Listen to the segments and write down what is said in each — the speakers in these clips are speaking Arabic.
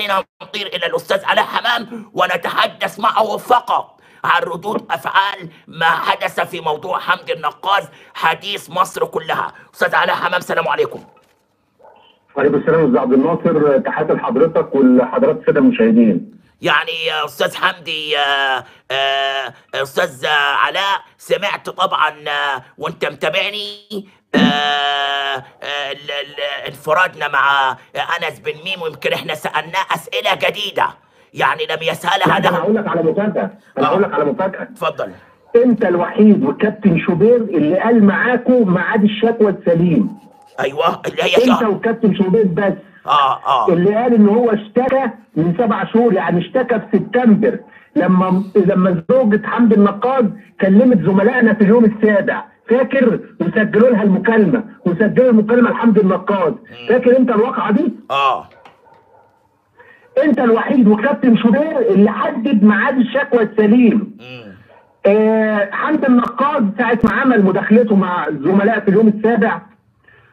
خلينا نطير إلى الأستاذ علاء حمام ونتحدث معه فقط عن ردود أفعال ما حدث في موضوع حمدي النقاز حديث مصر كلها. أستاذ علاء حمام السلام عليكم. وعليكم السلام أستاذ عبد الناصر، تحياتي لحضرتك ولحضرات السادة المشاهدين. يعني أستاذ حمدي، أستاذ علاء، سمعت طبعا وأنت متابعني انفرادنا مع انس بن ميمو، ويمكن احنا سالناه اسئله جديده يعني لم يسالها. انا هقول لك على مفاجاه، انا هقول لك على مفاجاه. اتفضل. انت الوحيد وكابتن شوبير اللي قال معاكم ميعاد الشكوى السليم. ايوه اللي هي انت وكابتن شوبير بس. اللي قال ان هو اشتكى من 7 شهور، يعني اشتكى في سبتمبر لما زوجة حمدي النقاز كلمت زملائنا في اليوم السابع، فاكر؟ وسجلوا لها المكالمه، وسجلوا المكالمه لحمدي النقاز. فاكر انت الواقعه دي؟ انت الوحيد وكابتن شوبير اللي حدد ميعاد الشكوى السليم. حمدي النقاز ساعه ما عمل مداخلته مع الزملاء في اليوم السابع،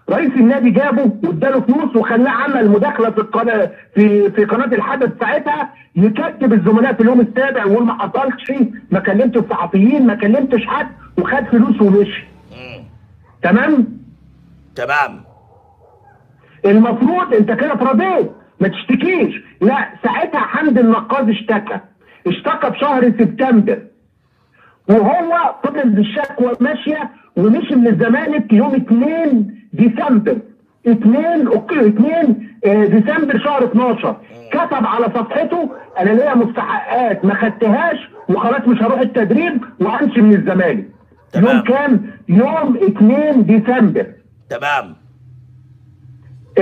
رئيس النادي جابه واداله فلوس وخلاه عمل مداخله في القناه في قناه الحدث ساعتها، يكتب الزملاء في اليوم السابع ويقول ما حصلش، ما كلمتش الصحفيين، ما كلمتش حد، وخد فلوس ومشي. تمام؟ تمام. المفروض انت كده اترضيت ما تشتكيش، لا ساعتها حمدي النقاز اشتكى في شهر سبتمبر، وهو فضل بالشكوى ماشيه ومشي من الزمالك يوم 2 ديسمبر شهر 12. كتب على صفحته انا ليا مستحقات ما خدتهاش وخلاص مش هروح التدريب وهمشي من الزمالك. تمام. يوم كام؟ يوم 2 ديسمبر. تمام.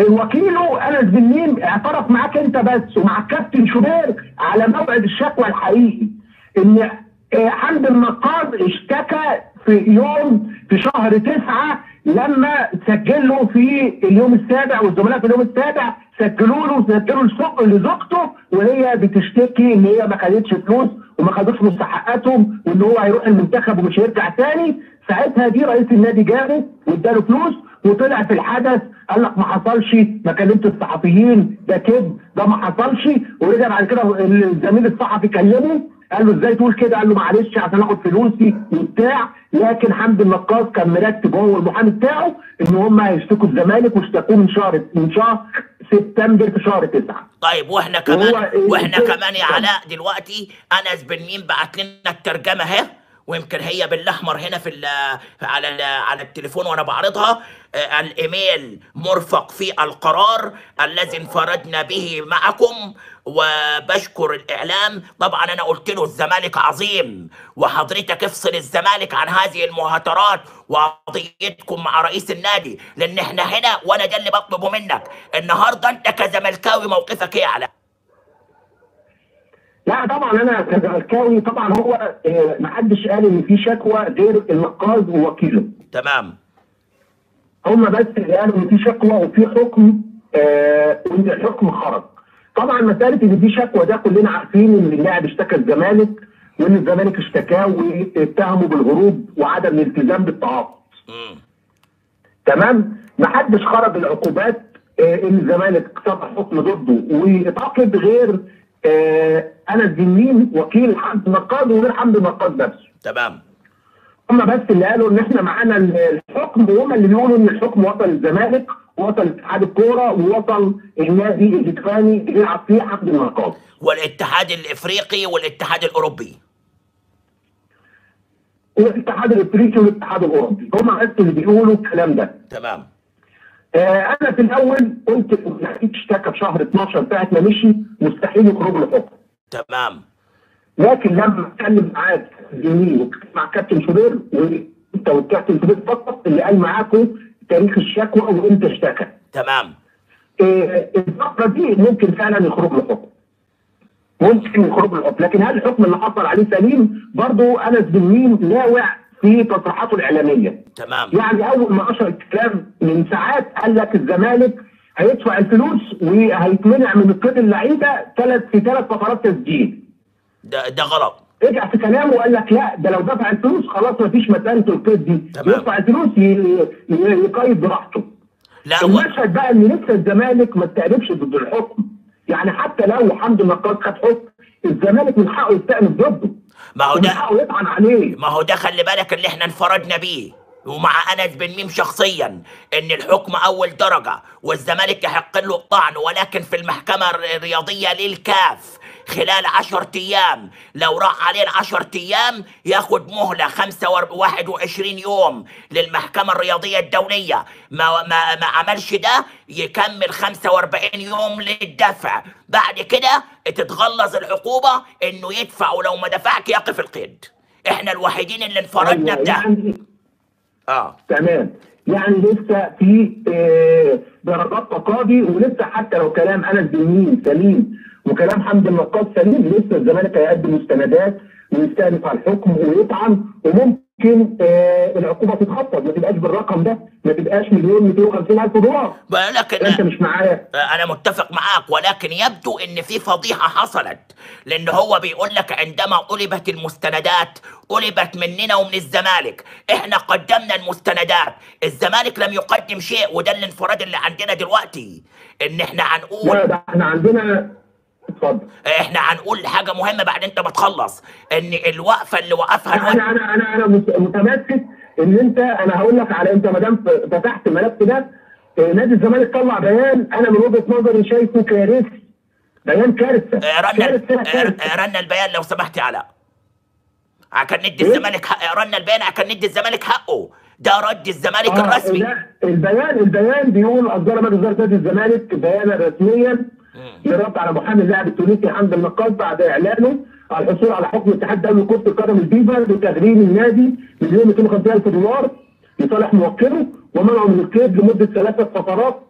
وكيله انس بن ميمو اعترف معاك انت بس ومع الكابتن شوبير على موعد الشكوى الحقيقي، ان حمدي النقاز اشتكى في شهر 9 لما سجلوا في اليوم السابع، والزملاء في اليوم السابع سجلوا لزوجته وهي بتشتكي ان هي ما خدتش فلوس وما خدوش مستحقاتهم وان هو هيروح المنتخب ومش هيرجع تاني. ساعتها دي رئيس النادي جابه واداله فلوس وطلع في الحدث قال لك ما حصلش، ما كلمت الصحفيين، ده كذب، ده ما حصلش. ورجع بعد كده الزميل الصحفي كلمه قال له ازاي تقول كده؟ قال له معلش عشان اخد فلوسي وبتاع. لكن حمدي النقاز كان مرتب هو والمحامي بتاعه ان هم هيشتكوا الزمالك، واشتكوه من شهر سبتمبر في شهر 9. طيب واحنا كمان يا علاء دلوقتي انس بن ميمو بعت لنا الترجمه اهي، ويمكن هي بالاحمر هنا على التليفون وانا بعرضها. الايميل مرفق في القرار الذي انفردنا به معكم، وبشكر الاعلام. طبعا انا قلت له الزمالك عظيم وحضرتك افصل الزمالك عن هذه المهاترات وقضيتكم مع رئيس النادي، لان احنا هنا وانا ده اللي بطلبه منك النهارده. انت كزملكاوي موقفك ايه يا علاء؟ لا طبعا انا كزملكاوي طبعا هو ما حدش قال ان في شكوى غير النقاز ووكيله. تمام. هم بس اللي قالوا ان في شكوى وفي حكم، وان الحكم خرج. طبعا مساله ان في شكوى ده كلنا عارفين ان اللاعب اشتكى الزمالك وان الزمالك اشتكاه واتهمه بالهروب وعدم الالتزام بالتعاقد. تمام؟ ما حدش خرج العقوبات ان الزمالك صدر حكم ضده واتعاقب غير انس بن ميمو وكيل حمدي النقاز وغير حمدي النقاز نفسه. تمام. هم بس اللي قالوا ان احنا معانا الحكم، وهم اللي بيقولوا ان الحكم وصل للزمالك ووصل لاتحاد الكوره ووصل النادي الاسباني اللي بيلعب فيه حمدي النقاز والاتحاد الافريقي والاتحاد الاوروبي. الاتحاد الافريقي والاتحاد الاوروبي هم بس اللي بيقولوا الكلام ده. تمام. أنا في الأول قلت مستحيل اشتكى في شهر 12 ساعة ما مشي، مستحيل يخرج له حكم. تمام. لكن لما اتكلم معاك جميل مع كابتن شوبير وأنت والكابتن شوبير فقط اللي قال معاكم تاريخ الشكوى وإمتى اشتكى. تمام. الفترة دي ممكن فعلا يخرج له حكم. ممكن يخرج له حكم، لكن هل الحكم اللي حصل عليه سليم؟ برضه أنس بن ميمو ناوع في تصريحاته الاعلاميه. تمام. يعني اول ما اشر الكلام من ساعات قال لك الزمالك هيدفع الفلوس وهيتمنع من قيد اللعيبه في ثلاث فقرات تسجيل. ده غلط. رجع في كلامه وقال لك لا ده لو دفع الفلوس خلاص مفيش مساله القيد دي. تمام. يدفع الفلوس يقيد براحته. لا المشهد بقى ان لسه الزمالك ما استقربش ضد الحكم، يعني حتى لو حمدي النقاز خد حكم الزمالك من حقه يستأنف ضده، ما هو ده حقه يطعن عليه، ما هو ده خلي بالك اللي احنا انفردنا بيه ومع انس بن ميمو شخصيا، ان الحكم اول درجه والزمالك يحق له الطعن، ولكن في المحكمه الرياضيه للكاف خلال 10 ايام، لو راح عليه 10 ايام ياخد مهله 21 يوم للمحكمه الرياضيه الدوليه، ما عملش ده يكمل 45 يوم للدفع، بعد كده تتغلظ العقوبه انه يدفع، ولو ما دفعك يقف القيد. احنا الوحيدين اللي انفردنا بده. تمام، يعني لسه في درجات تقاضي، ولسه حتى لو كلام انس بن ميمو سليم وكلام حمدي النقاز سليم، لسه الزمالك هيقدم مستندات ويستأنف على الحكم ويطعن، وممكن العقوبه تتخفض، ما تبقاش بالرقم ده، ما تبقاش مليون 250,000 دولار. لكن انت مش معايا؟ انا متفق معاك، ولكن يبدو ان في فضيحه حصلت، لان هو بيقول لك عندما طلبت المستندات طلبت مننا ومن الزمالك، احنا قدمنا المستندات، الزمالك لم يقدم شيء، وده الانفراد اللي عندنا دلوقتي، ان احنا هنقول لا، ده احنا عندنا اتفضل. احنا هنقول حاجه مهمه بعد انت ما تخلص، ان الوقفه اللي وقفها انا متمسك ان انا هقول لك على، انت ما دام فتحت الملف ده، نادي الزمالك طلع بيان انا من وجهه نظري شايفه كارثي، بيان كارثه. رنا البيان لو سمحت يا علاء، عشان ندي الزمالك حق. رنا البيان عشان ندي الزمالك حقه، ده رد الزمالك الرسمي. لا، البيان بيقول اصدر مجلس اداره نادي الزمالك بيانا رسميا للرد على محامي اللاعب التونسي حمدي النقاز بعد اعلانه على الحصول على حكم الاتحاد الدولي لكرة القدم الفيفا بتغريم النادي مليون 250,000 دولار لصالح موكله، ومنعه من القيد لمده 3 فقرات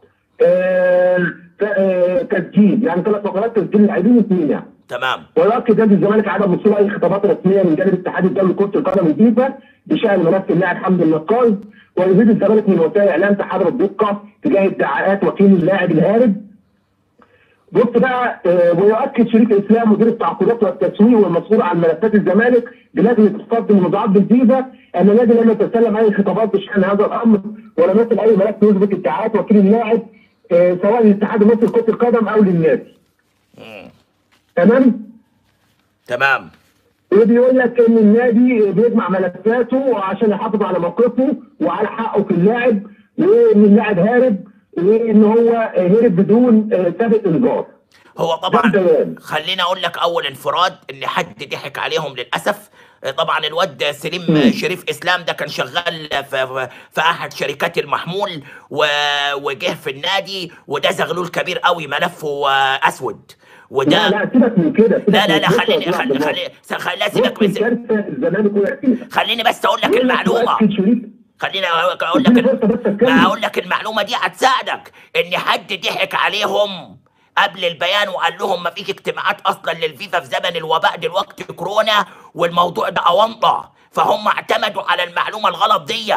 تسجيل، يعني 3 فقرات تسجيل اللاعبين واثنين يعني. تمام. ولكن نادي الزمالك عدم وصوله اي خطابات رسميه من جانب الاتحاد الدولي لكرة القدم الفيفا بشان ملف اللاعب حمدي النقاز، ويزيد الزمالك من وسائل الاعلام تحرر الدقه تجاه ادعاءات وكيل اللاعب الهارب. بص بقى، ويؤكد شريك اسلام مدير التعاقدات والتسويق والمسؤول عن ملفات الزمالك بلجنه اتصالات المناضعات بالفيفا ان النادي لم يتسلم اي خطابات بشان هذا الامر، ولم يصل اي ملف يثبت ادعاءات وكيل اللاعب سواء للاتحاد المصري لكرة القدم او للنادي. تمام؟ تمام. وبيقول لك ان النادي بيجمع ملفاته عشان يحافظ على موقفه وعلى حقه في اللاعب، وان اللاعب هارب، وان هو هرب بدون سابق انذار. هو طبعا خليني اقول لك اول انفراد ان حد ضحك عليهم للاسف. طبعا الواد سليم شريف اسلام ده كان شغال في احد شركات المحمول، وجه في النادي، وده زغلول كبير قوي، ملفه اسود. وده لا سيبك من كده، لا خليني سيبك من الزمالك، خليني بس اقول لك المعلومه، خليني اقول لك المعلومه دي هتساعدك، ان حد ضحك عليهم قبل البيان وقال لهم ما فيش اجتماعات اصلا للفيفا في زمن الوباء دلوقتي كورونا، والموضوع ده اونطه، فهم اعتمدوا على المعلومه الغلط دي.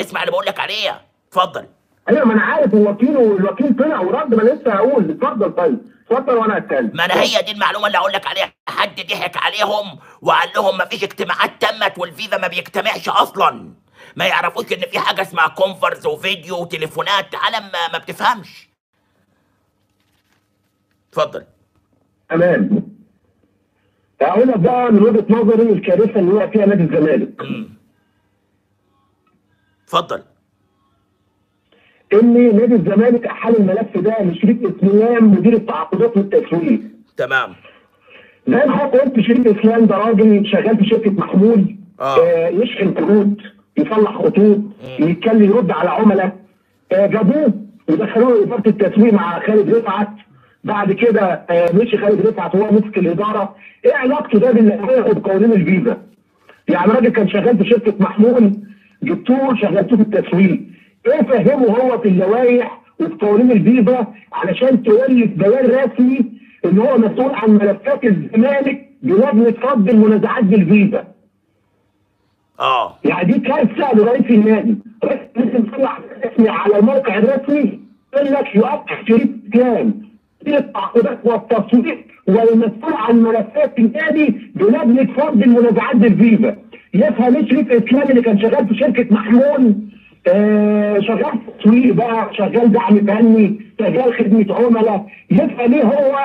اسمع اللي بقول لك عليها، اتفضل. ايوه ما انا عارف، الوكيل طلع ورد، ما لسه هقول. اتفضل طيب، اتفضل وانا هتكلم. ما انا هي دي المعلومه اللي هقول لك عليها، حد ضحك عليهم وقال لهم ما فيش اجتماعات تمت، والفيفا ما بيجتمعش اصلا، ما يعرفوش ان في حاجه اسمها كونفرس وفيديو وتليفونات، عالم ما بتفهمش. اتفضل. تمام. هقول لك بقى من وجهه نظري الكارثه اللي وقع فيها نادي الزمالك. اتفضل. ان نادي الزمالك احال الملف ده لشريك اسلام مدير التعاقدات والتسويق. تمام. زي ما حضرتك قلت، شريك اسلام ده راجل شغال في شركه محمول، يشحن كروت، يصلح خطوط، يتكلم، يرد على عملاء. جابوه ودخلوه اداره التسويق مع خالد رفعت، بعد كده مشي خالد رفعت وهو مسك الاداره. ايه علاقته ده بقوانين الفيزا؟ يعني راجل كان شغال في شركه محمول، جبتوه شغلتوه في التسويق، ايه فهمه هو في اللوائح وفي قوانين الفيزا علشان تولف بيان رسمي ان هو مسؤول عن ملفات الزمالك بلجنه رد المنازعات بالفيزا؟ يعني دي كارثه لرئيس النادي، رئيس النادي طلع رسمي على الموقع الرسمي يقول لك يؤكد شريك اسلام مدير التعاقدات والتسويق والمسؤول عن ملفات النادي بلجنه فرض المنازعات بالفيفا. يفهم شريك اسلام اللي كان شغال في شركه محمول، شغال تسويق بقى، شغال دعم فني، استهجان خدمه عملاء، يبقى ليه هو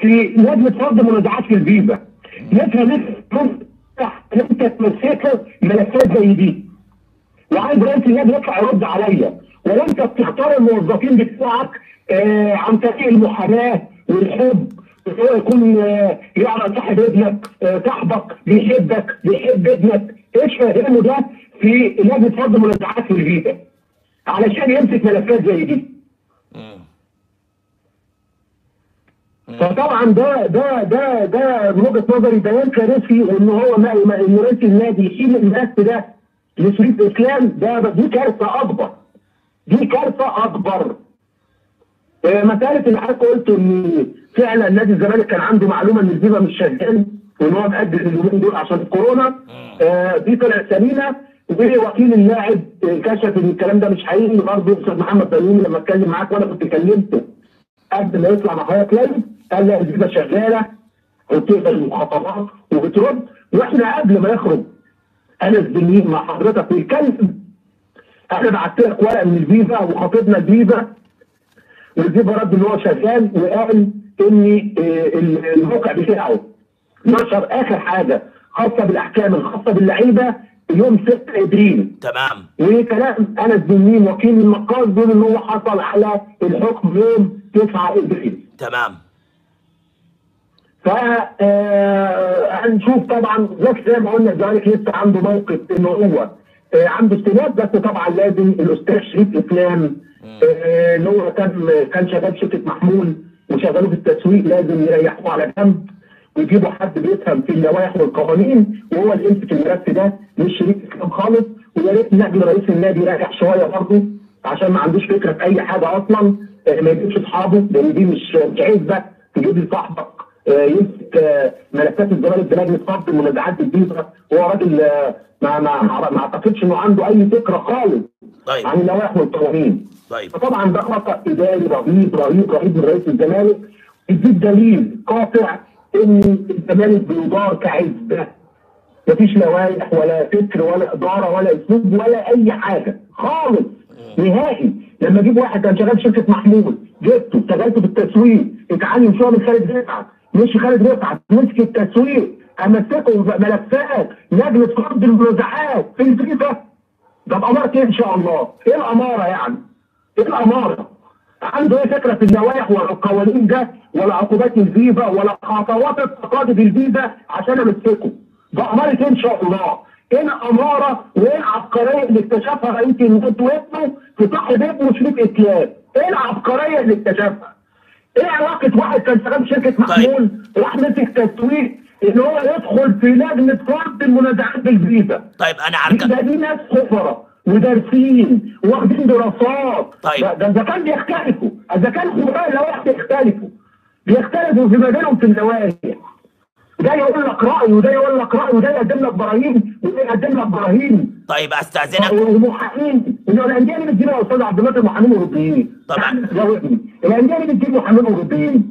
في لجنه رد منازعات في الفيفا؟ يبقى ليه انت تمسكه ملفات زي دي؟ وعايز رئيس النادي يطلع يرد عليا، ولا انت بتختار الموظفين بتوعك عن طريق المحاماه والحب، سواء يكون يعرف صاحب ابنك، صاحبك بيحبك، بيحب ابنك، ايش فاهمه ده في لجنه رد منازعات في الفيفا؟ علشان يمسك ملفات زي دي. فطبعا ده من وجهه نظري بيان كارثي، وان هو ان رئيس النادي يشيل الملف ده لشريف اسلام، دي كارثه اكبر. دي كارثه اكبر. مساله اللي حضرتك قلته ان فعلا نادي الزمالك كان عنده معلومه ان الفيفا مش شغال وان هو مأجل اليومين دول عشان الكورونا، دي طلعت سمينه، ووكيل اللاعب كشف ان الكلام ده مش حقيقي. برضه استاذ محمد ضيومي لما اتكلم معاك وانا كنت كلمته قبل ما يطلع مع حضرتك لايف، قال لا الفيفا شغاله وبتقبل المخاطرات وبترد. واحنا قبل ما يخرج انس بن ميمو مع حضرتك ويتكلم، احنا بعت لك ورقه من الفيفا وخاطبنا الفيفا، والفيفا رد ان هو شغال، وقال ان الموقع بتاعه نشر اخر حاجه خاصه بالاحكام الخاصه باللعيبه يوم 6 ابريل. تمام. وكلام انس بن ميمو وكيل النقاز بيقول ان هو حصل على الحكم يوم 9 ابريل. تمام. فهنشوف طبعا زي ما قلنا الزمالك لسه عنده موقف ان هو عنده استناد، بس طبعا لازم الاستاذ شريف اسلام اللي هو كان شغال شركه محمول وشغاله في التسويق، لازم يريحوه على جنب ويجيبوا حد بيفهم في اللوائح والقوانين، وهو اللي يمسك الملف ده مش شريك اسلام خالص. ويا ريت نادي رئيس النادي يريح شويه برضه، عشان ما عندوش فكره في اي حاجه اصلا، ما يجيبش اصحابه، لان دي مش عزبه تجيب لي صاحبك يمسك ملفات الزمالك بلجنه رد منازعات الفيفا، وهو راجل ما اعتقدش انه عنده اي فكره خالص. طيب. عن اللوائح والقوانين. طيب. فطبعا ده خطا اداري رهيب رهيب رهيب من رئيس الزمالك، يديك دليل قاطع ان الزمالك بيدار كعزبه، مفيش لوائح ولا فكر ولا اداره ولا اسلوب ولا اي حاجه خالص نهائي. لما اجيب واحد كان شغال شركه محمول، جبته اشتغلته في التسويق، اتعلم شويه من خالد رفعت، مش خالد رفعت مسك التسويق، امسكه ملفات لجنه رد المنازعات في الفيفا. ده بأمارة ان شاء الله، ايه الاماره يعني؟ ايه الاماره؟ عنده ايه فكره في اللوائح ولا القوانين ده ولا عقوبات الفيفا ولا خطوات التقاضي بالفيفا عشان امسكه؟ ده اماره ان شاء الله. ايه الاماره وايه العبقريه اللي اكتشفها رئيس النادي وابنه في صاحب ابنه شريف اسلام؟ ايه العبقريه اللي اكتشفها؟ ايه علاقه واحد كان شغال في شركه محمول راح مسك تسويق ان هو يدخل في لجنه رد المنازعات بالفيفا؟ طيب انا عارف ده دي ناس خبراء ودارسين واخدين دراسات. طيب ده كان بيختلفوا، اذا كان خبراء اللوائح بيختلفوا في مجالهم في اللوائح، ده يقول لك راي وده يقول لك راي وده يقدم لك براهين وده يقدم لك براهين. طيب استاذنك. ومحامين، الانديه دي بتجيب يا استاذ عبد الناصر محامين اوروبيين. طبعا. الانديه دي بتجيب محامين اوروبيين.